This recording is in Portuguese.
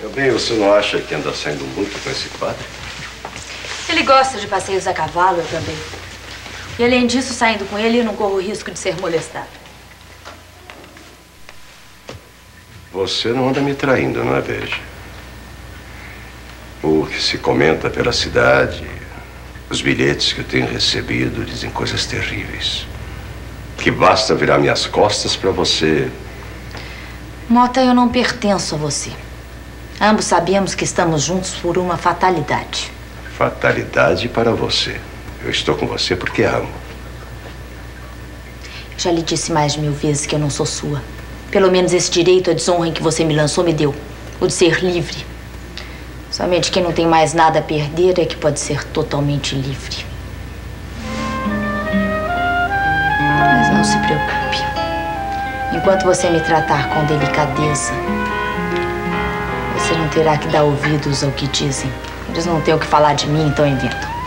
Meu bem, você não acha que anda saindo muito com esse padre? Ele gosta de passeios a cavalo, eu também. E além disso, saindo com ele, eu não corro o risco de ser molestada. Você não anda me traindo, não é, Beija? O que se comenta pela cidade, os bilhetes que eu tenho recebido dizem coisas terríveis. Que basta virar minhas costas para você. Motta, eu não pertenço a você. Ambos sabemos que estamos juntos por uma fatalidade. Fatalidade para você. Eu estou com você porque amo. Já lhe disse mais de 1000 vezes que eu não sou sua. Pelo menos esse direito à desonra em que você me lançou me deu. O de ser livre. Somente quem não tem mais nada a perder é que pode ser totalmente livre. Mas não se preocupe. Enquanto você me tratar com delicadeza, você não terá que dar ouvidos ao que dizem. Eles não têm o que falar de mim, então inventam.